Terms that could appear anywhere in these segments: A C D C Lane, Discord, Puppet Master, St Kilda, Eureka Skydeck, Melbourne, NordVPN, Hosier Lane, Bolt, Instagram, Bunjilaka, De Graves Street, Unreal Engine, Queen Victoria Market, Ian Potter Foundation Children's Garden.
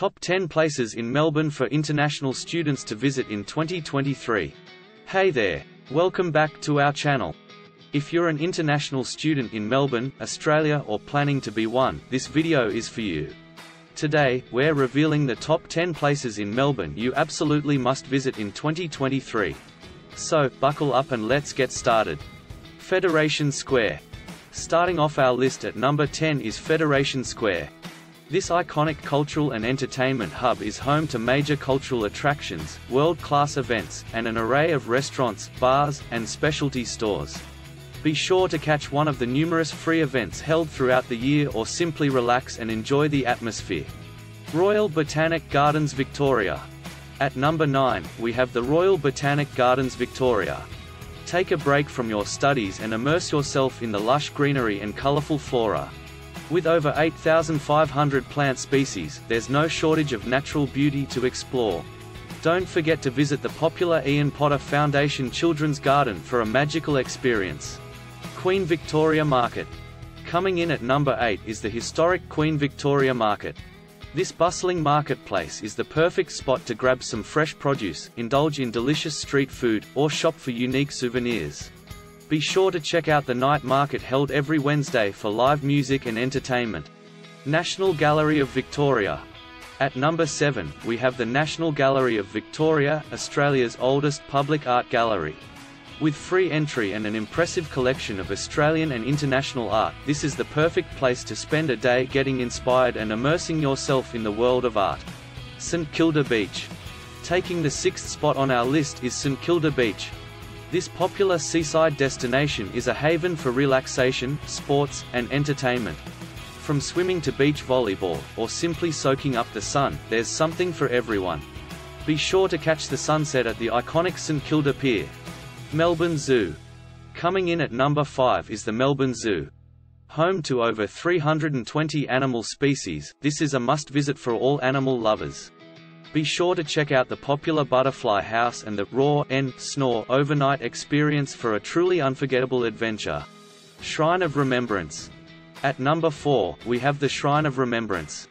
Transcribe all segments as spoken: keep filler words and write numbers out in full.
Top ten places in Melbourne for international students to visit in twenty twenty-three. Hey there! Welcome back to our channel. If you're an international student in Melbourne, Australia, or planning to be one, this video is for you. Today, we're revealing the top ten places in Melbourne you absolutely must visit in twenty twenty-three. So, buckle up and let's get started. Federation Square. Starting off our list at number ten is Federation Square. This iconic cultural and entertainment hub is home to major cultural attractions, world-class events, and an array of restaurants, bars, and specialty stores. Be sure to catch one of the numerous free events held throughout the year or simply relax and enjoy the atmosphere. Royal Botanic Gardens Victoria. At number nine, we have the Royal Botanic Gardens Victoria. Take a break from your studies and immerse yourself in the lush greenery and colourful flora. With over eight thousand five hundred plant species, there's no shortage of natural beauty to explore. Don't forget to visit the popular Ian Potter Foundation Children's Garden for a magical experience. Queen Victoria Market. Coming in at number eight is the historic Queen Victoria Market. This bustling marketplace is the perfect spot to grab some fresh produce, indulge in delicious street food, or shop for unique souvenirs. Be sure to check out the night market held every Wednesday for live music and entertainment. National Gallery of Victoria. At number seven, we have the National Gallery of Victoria, Australia's oldest public art gallery. With free entry and an impressive collection of Australian and international art, this is the perfect place to spend a day getting inspired and immersing yourself in the world of art. St Kilda Beach. Taking the sixth spot on our list is St Kilda Beach. This popular seaside destination is a haven for relaxation, sports, and entertainment. From swimming to beach volleyball, or simply soaking up the sun, there's something for everyone. Be sure to catch the sunset at the iconic St Kilda Pier. Melbourne Zoo. Coming in at number five is the Melbourne Zoo. Home to over three hundred twenty animal species, this is a must-visit for all animal lovers. Be sure to check out the popular Butterfly House and the Roar and Snore overnight experience for a truly unforgettable adventure. Shrine of Remembrance. At number four, we have the Shrine of Remembrance.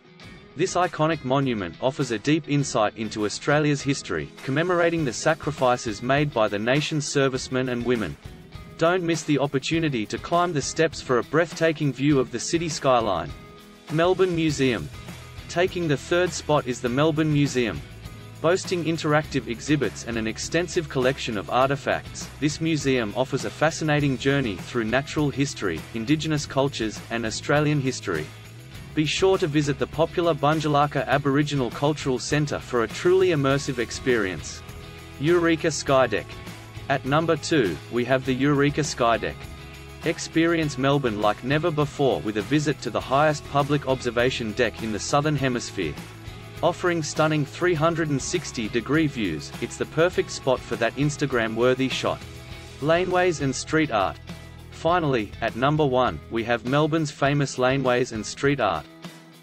This iconic monument offers a deep insight into Australia's history, commemorating the sacrifices made by the nation's servicemen and women. Don't miss the opportunity to climb the steps for a breathtaking view of the city skyline. Melbourne Museum. Taking the third spot is the Melbourne Museum. Boasting interactive exhibits and an extensive collection of artifacts, this museum offers a fascinating journey through natural history, indigenous cultures, and Australian history. Be sure to visit the popular Bunjilaka Aboriginal Cultural Centre for a truly immersive experience. Eureka Skydeck. At number two, we have the Eureka Skydeck. Experience Melbourne like never before with a visit to the highest public observation deck in the Southern Hemisphere. Offering stunning three hundred sixty degree views, it's the perfect spot for that Instagram-worthy shot. Laneways and street art. Finally, at number one, we have Melbourne's famous laneways and street art.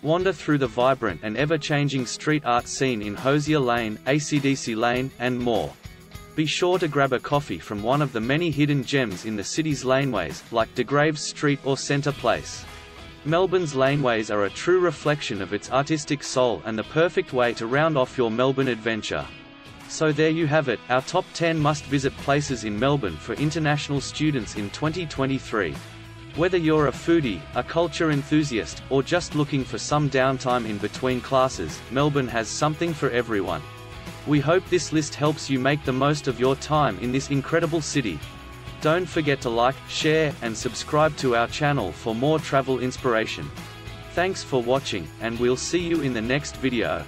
Wander through the vibrant and ever-changing street art scene in Hosier Lane, A C D C Lane, and more. Be sure to grab a coffee from one of the many hidden gems in the city's laneways, like De Graves Street or Centre Place. Melbourne's laneways are a true reflection of its artistic soul and the perfect way to round off your Melbourne adventure. So there you have it, our top ten must-visit places in Melbourne for international students in twenty twenty-three. Whether you're a foodie, a culture enthusiast, or just looking for some downtime in between classes, Melbourne has something for everyone. We hope this list helps you make the most of your time in this incredible city. Don't forget to like, share, and subscribe to our channel for more travel inspiration. Thanks for watching, and we'll see you in the next video.